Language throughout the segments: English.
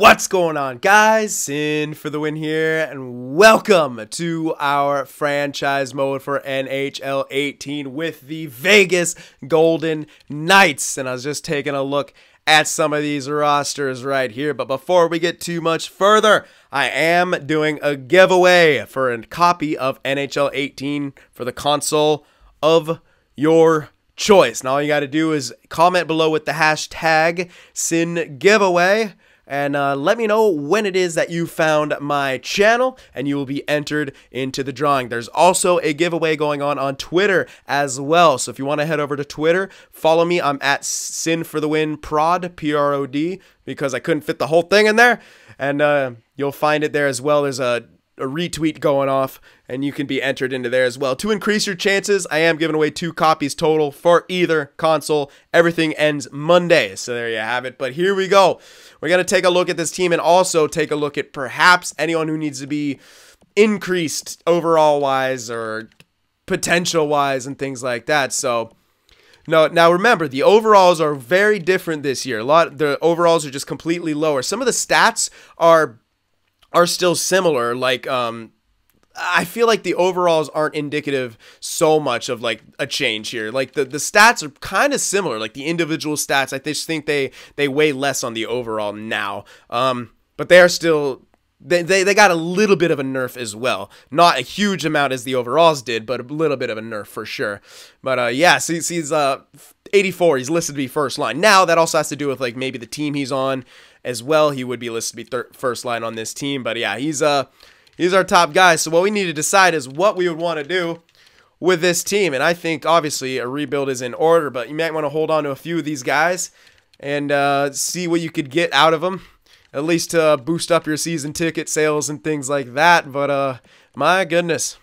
What's going on, guys? Sin for the win here, and welcome to our franchise mode for NHL 18 with the Vegas Golden Knights. And I was just taking a look at some of these rosters right here, but before we get too much further, I am doing a giveaway for a copy of NHL 18 for the console of your choice. And all you got to do is comment below with the hashtag SinGiveaway and let me know when it is that you found my channel, and you will be entered into the drawing. There's also a giveaway going on Twitter as well, so if you want to head over to Twitter, follow me. I'm at sinforthewinprod, P-R-O-D, because I couldn't fit the whole thing in there, and you'll find it there as well. There's a retweet going off, and you can be entered into there as well. To increase your chances, I am giving away 2 copies total for either console. Everything ends Monday, so there you have it. But here we go. We're going to take a look at this team and also take a look at perhaps anyone who needs to be increased overall-wise or potential-wise and things like that. So now remember, the overalls are very different this year. The overalls are just completely lower. Some of the stats are still similar. Like, I feel like the overalls aren't indicative so much of like a change here. Like the stats are kind of similar, like the individual stats. I just think they weigh less on the overall now. But they are still, they got a little bit of a nerf as well. Not a huge amount as the overalls did, but a little bit of a nerf for sure. But yeah, so he's 84. He's listed to be first line. Now that also has to do with like maybe the team he's on as well. He would be listed to be first line on this team, but yeah, he's our top guy. So what we need to decide is what we would want to do with this team, and I think obviously a rebuild is in order, but you might want to hold on to a few of these guys and see what you could get out of them, at least to boost up your season ticket sales and things like that. But my goodness,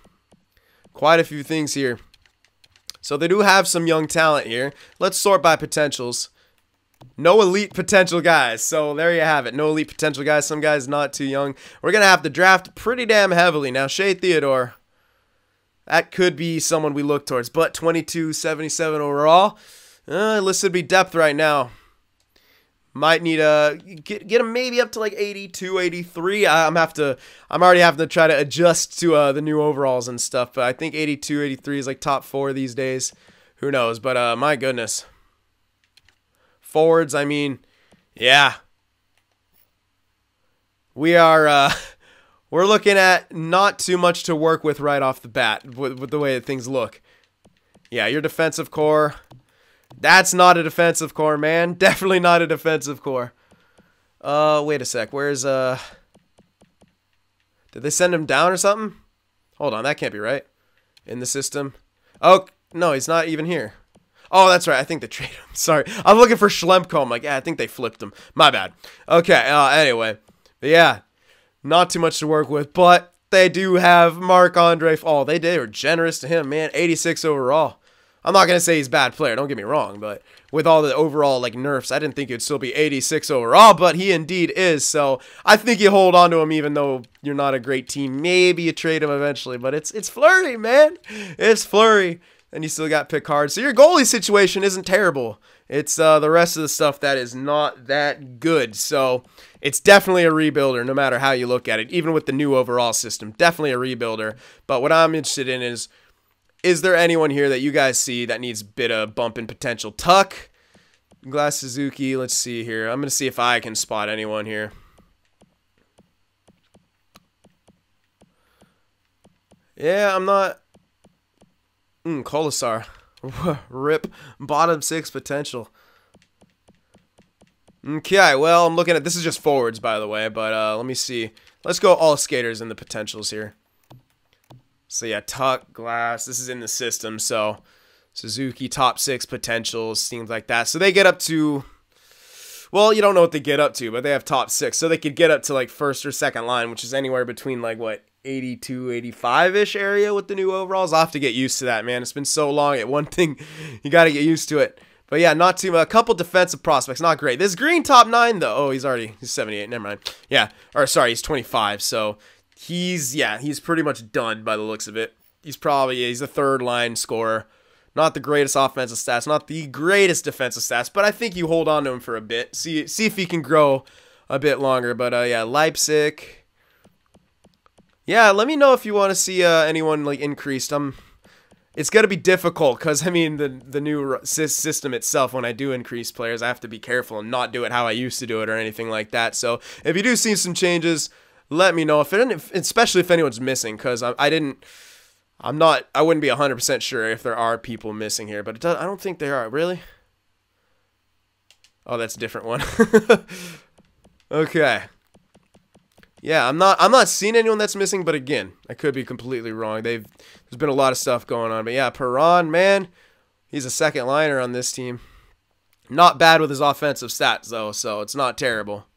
quite a few things here. So they do have some young talent here. Let's sort by potentials. No elite potential guys, so there you have it. No elite potential guys. Some guys not too young. We're going to have to draft pretty damn heavily. Now, Shea Theodore, that could be someone we look towards, but 2277 overall. Listed to be depth right now. Might need a get him maybe up to like 82, 83. I'm already having to try to adjust to the new overalls and stuff, but I think 82, 83 is like top 4 these days. Who knows, but my goodness. Forwards, I mean, yeah, we are we're looking at not too much to work with right off the bat with the way that things look. Yeah, your defensive core, that's not a defensive core, man. Definitely not a defensive core. Wait a sec, where's did they send him down or something? Hold on, that can't be right in the system. Oh no, he's not even here. Oh, that's right. I think they traded him. Sorry. I'm looking for Schlemko. I'm like, yeah, I think they flipped him. My bad. Okay. Anyway. But yeah. Not too much to work with, but they do have Marc-Andre. Oh, they were generous to him, man. 86 overall. I'm not going to say he's a bad player. Don't get me wrong, but with all the overall like nerfs, I didn't think he'd still be 86 overall, but he indeed is. So I think you hold on to him even though you're not a great team. Maybe you trade him eventually, but it's Fleury, man. It's Fleury. And you still got Picard. So your goalie situation isn't terrible. It's the rest of the stuff that is not that good. So it's definitely a rebuilder no matter how you look at it. Even with the new overall system. Definitely a rebuilder. But what I'm interested in is there anyone here that you guys see that needs a bit of bump in potential? Tuck Glass, Suzuki. Let's see here. I'm going to see if I can spot anyone here. Yeah, I'm not... Colosar. Rip. Bottom 6 potential. Okay, well, I'm looking at... This is just forwards, by the way, but let me see. Let's go all skaters in the potentials here. So, yeah, Tuck, Glass. This is in the system, so... Suzuki, top 6 potentials, things like that. So, they get up to... Well, you don't know what they get up to, but they have top 6. So, they could get up to, like, first or second line, which is anywhere between, like, what... 82, 85-ish area with the new overalls. I'll have to get used to that, man. It's been so long. At one thing, you got to get used to it. But yeah, not too much. A couple defensive prospects. Not great. This green top 9, though. Oh, he's 78. Never mind. Yeah. Or, sorry, he's 25. So, he's pretty much done by the looks of it. He's a third-line scorer. Not the greatest offensive stats. Not the greatest defensive stats. But I think you hold on to him for a bit. See if he can grow a bit longer. But yeah, Leipzig. Yeah, let me know if you want to see anyone like increased. It's gonna be difficult because I mean the new system itself. When I do increase players, I have to be careful and not do it how I used to do it or anything like that. So if you do see some changes, let me know. Especially if anyone's missing, because I wouldn't be 100% sure if there are people missing here, but I don't think there are. Really? Oh, that's a different one. Okay. Yeah, I'm not seeing anyone that's missing, but again, I could be completely wrong. There's been a lot of stuff going on, but yeah, Perron, man, he's a second liner on this team. Not bad with his offensive stats though, so it's not terrible.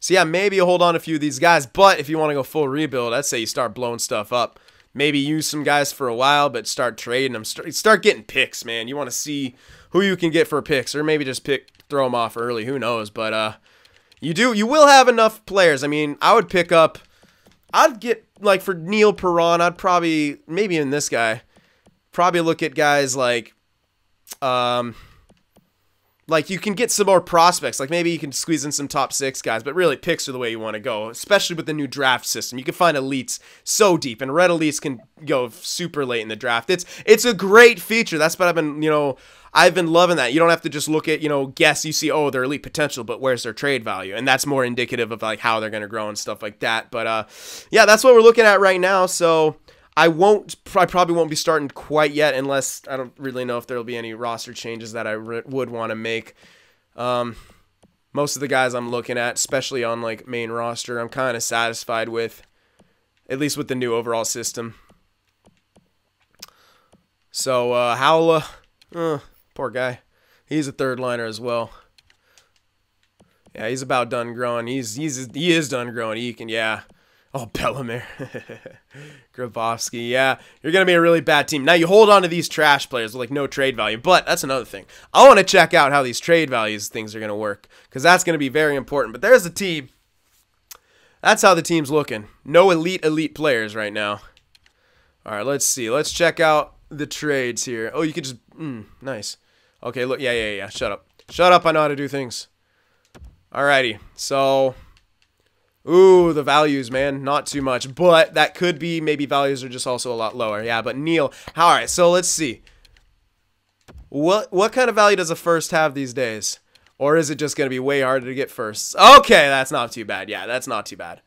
So yeah, maybe you hold on a few of these guys, but if you want to go full rebuild, I'd say you start blowing stuff up. Maybe use some guys for a while, but start trading them. Start getting picks, man. You want to see who you can get for picks, or maybe just throw them off early. Who knows? But you will have enough players. I mean, I would pick up. I'd get like for Neal, Perron. I'd probably maybe in this guy, probably look at guys like, like, you can get some more prospects. Like, maybe you can squeeze in some top 6 guys. But really, picks are the way you want to go, especially with the new draft system. You can find elites so deep. And red elites can go super late in the draft. It's a great feature. That's what I've been, I've been loving that. You don't have to just look at, guess. You see, oh, their elite potential, but where's their trade value? And that's more indicative of, like, how they're going to grow and stuff like that. But, yeah, that's what we're looking at right now. So I probably won't be starting quite yet, unless I don't really know if there'll be any roster changes that I would want to make. Most of the guys I'm looking at, especially on like main roster, I'm kind of satisfied with, at least with the new overall system. So Howla, poor guy, he's a third liner as well. Yeah, he's about done growing. He is done growing. He can, yeah. Oh, Belomere. Grabowski, yeah. You're going to be a really bad team. Now, you hold on to these trash players with, like, no trade value. But that's another thing. I want to check out how these trade values things are going to work, because that's going to be very important. But there's the team. That's how the team's looking. No elite players right now. All right, let's see. Let's check out the trades here. Oh, you could just... nice. Okay, look. Yeah. Shut up. Shut up. I know how to do things. All righty. So... ooh, the values, man, not too much, but that could be, maybe values are just also a lot lower. Yeah, but Neal, all right, so let's see. What kind of value does a first have these days? Or is it just going to be way harder to get firsts? Okay, that's not too bad. Yeah, that's not too bad.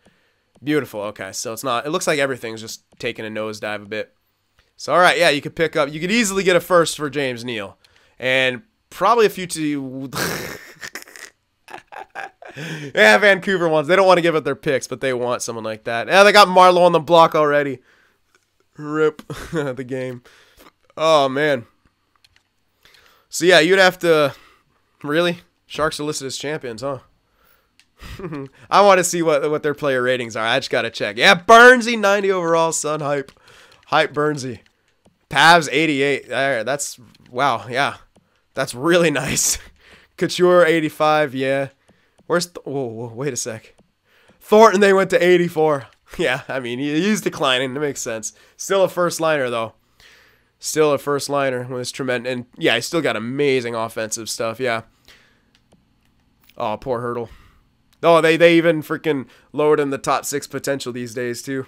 Beautiful. Okay, so it's not, it looks like everything's just taking a nosedive a bit. So, all right, yeah, you could pick up, you could easily get a first for James Neal. And probably a few to... yeah, Vancouver wants. They don't want to give up their picks, but they want someone like that. Yeah, they got Marlo on the block already. Rip the game. Oh, man. So, yeah, you'd have to... really? Sharks are listed as champions, huh? I want to see what their player ratings are. I just got to check. Yeah, Burnsy, 90 overall. Son, hype. Hype Burnsy. Pavs, 88. There, that's... wow, yeah. That's really nice. Couture, 85, yeah. Where's... whoa, wait a sec. Thornton, they went to 84. Yeah, I mean, he's declining. It makes sense. Still a first liner, though. Still a first liner with his tremendous... and, yeah, he's still got amazing offensive stuff, yeah. Oh, poor Hurdle. Oh, they even freaking lowered him the top 6 potential these days, too.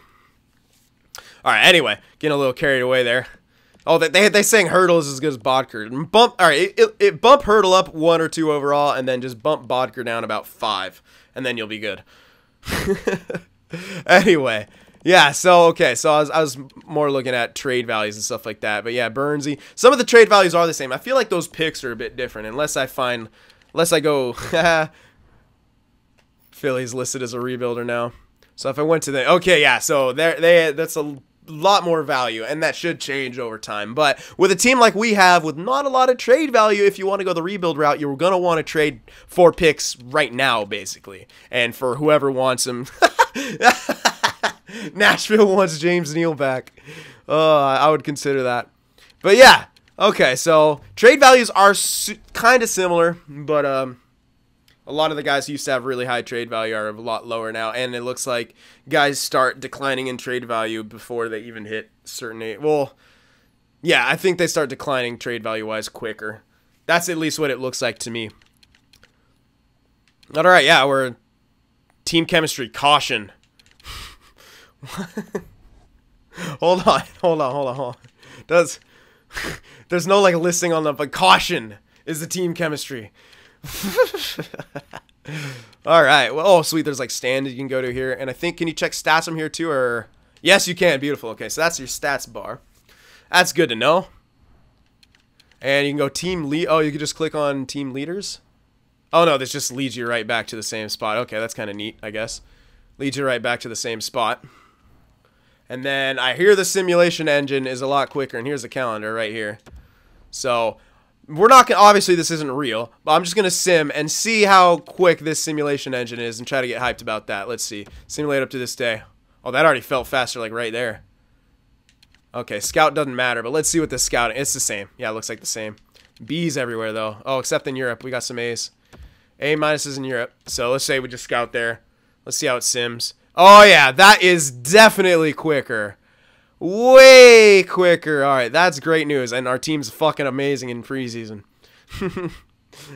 All right, anyway, getting a little carried away there. Oh, they sang Hurdle is as good as Bodker. Bump, all right, it bump Hurdle up 1 or 2 overall, and then just bump Bodker down about 5, and then you'll be good. Anyway, yeah, so, okay, so I was more looking at trade values and stuff like that, but yeah, Burnsy. Some of the trade values are the same. I feel like those picks are a bit different, unless I go, Philly's listed as a rebuilder now. So if I went to the, okay, yeah, so that's a lot more value, and that should change over time. But with a team like we have, with not a lot of trade value, if you want to go the rebuild route, you're going to want to trade 4 picks right now, basically. And for whoever wants them, Nashville wants James Neal back. I would consider that. But yeah, okay, so trade values are kind of similar, but a lot of the guys who used to have really high trade value are a lot lower now, and it looks like guys start declining in trade value before they even hit certain age. Well, yeah, I think they start declining trade value-wise quicker. That's at least what it looks like to me. All right, yeah, we're team chemistry, caution. Hold on. There's no, like, listing on them, but caution is the team chemistry. All right. Well, oh, sweet. There's, like, standard you can go to here. And I think, can you check stats from here, too, or? Yes, you can. Beautiful. Okay, so that's your stats bar. That's good to know. And you can go team lead. Oh, you can just click on team leaders. Oh, no, this just leads you right back to the same spot. Okay, that's kind of neat, I guess. Leads you right back to the same spot. And then I hear the simulation engine is a lot quicker. And here's the calendar right here. So we're not going to, obviously this isn't real, but I'm just going to sim and see how quick this simulation engine is and try to get hyped about that. Let's see. Simulate up to this day. Oh, that already felt faster, like right there. Okay, scout doesn't matter, but let's see what the scout is. It's the same. Yeah, it looks like the same. B's everywhere, though. Oh, except in Europe. We got some A's. A minuses in Europe. So let's say we just scout there. Let's see how it sims. Oh, yeah, that is definitely quicker. Way quicker. All right, that's great news. And our team's fucking amazing in preseason.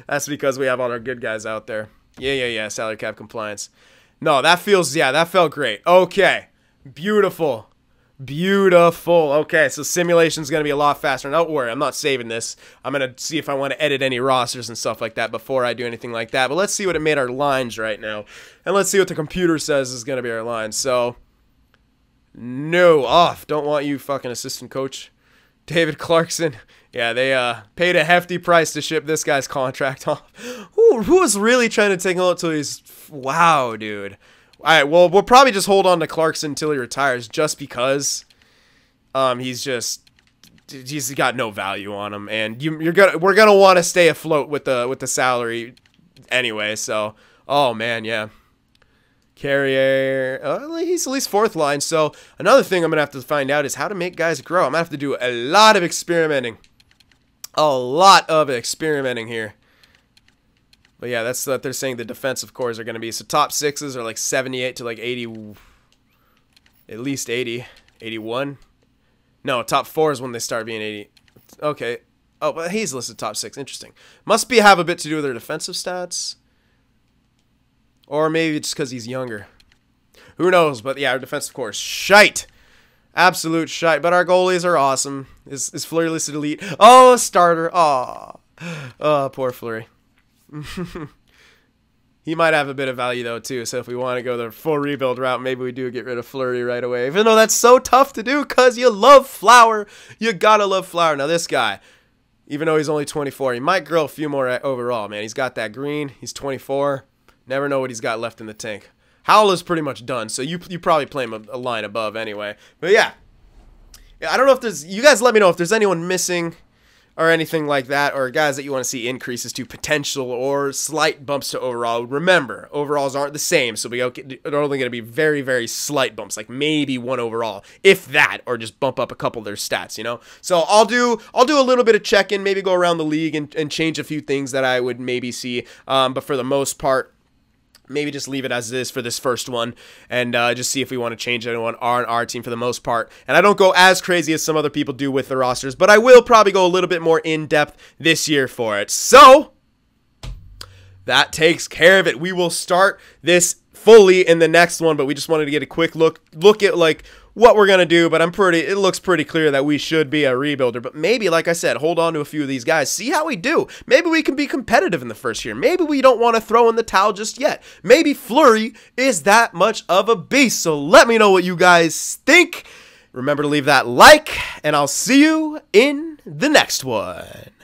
That's because we have all our good guys out there. Yeah, salary cap compliance. No, that feels, yeah, that felt great. Okay, beautiful. Beautiful. Okay, so simulation's going to be a lot faster. And don't worry, I'm not saving this. I'm going to see if I want to edit any rosters and stuff like that before I do anything like that. But let's see what it made our lines right now. And let's see what the computer says is going to be our line. So, no, off. Don't want you, fucking assistant coach. David Clarkson. Yeah, they paid a hefty price to ship this guy's contract off. Ooh, who was really trying to take him out until he's... Wow, dude. All right, well, we'll probably just hold on to Clarkson until he retires just because he's got no value on him. And we're going to want to stay afloat with the salary anyway, so... Oh, man, yeah. Carrier, he's at least fourth line. So another thing I'm gonna have to find out is how to make guys grow. I'm gonna have to do a lot of experimenting. A lot of experimenting here. But yeah, that's what they're saying the defensive cores are gonna be. So top sixes are like 78 to like 80, at least 80, 81. No, top four is when they start being 80. Okay. Oh, but he's listed top six. Interesting. Must be have a bit to do with their defensive stats. Or maybe it's because he's younger. Who knows? But yeah, our defensive core is shite. Absolute shite. But our goalies are awesome. Is Fleury listed elite? Oh, starter. Aw. Oh, poor Fleury. He might have a bit of value, though, too. So if we want to go the full rebuild route, maybe we do get rid of Fleury right away. Even though that's so tough to do because you love Flower. You got to love Flower. Now, this guy, even though he's only 24, he might grow a few more overall, man. He's got that green. He's 24. Never know what he's got left in the tank. Howla's pretty much done, so you probably play him a line above anyway. But yeah, I don't know if there's... You guys let me know if there's anyone missing or anything like that, or guys that you want to see increases to potential or slight bumps to overall. Remember, overalls aren't the same, so we're only going to be very, very slight bumps, like maybe one overall, if that, or just bump up a couple of their stats, you know? So I'll do a little bit of check-in, maybe go around the league and change a few things that I would maybe see, but for the most part... Maybe just leave it as it is for this first one and just see if we want to change anyone on our team for the most part. And I don't go as crazy as some other people do with the rosters, but I will probably go a little bit more in-depth this year for it. So that takes care of it. We will start this fully in the next one, but we just wanted to get a quick look at like what we're going to do, but it looks pretty clear that we should be a rebuilder, but maybe, like I said, hold on to a few of these guys, see how we do. Maybe we can be competitive in the first year. Maybe we don't want to throw in the towel just yet. Maybe Fleury is that much of a beast, so let me know what you guys think. Remember to leave that like, and I'll see you in the next one.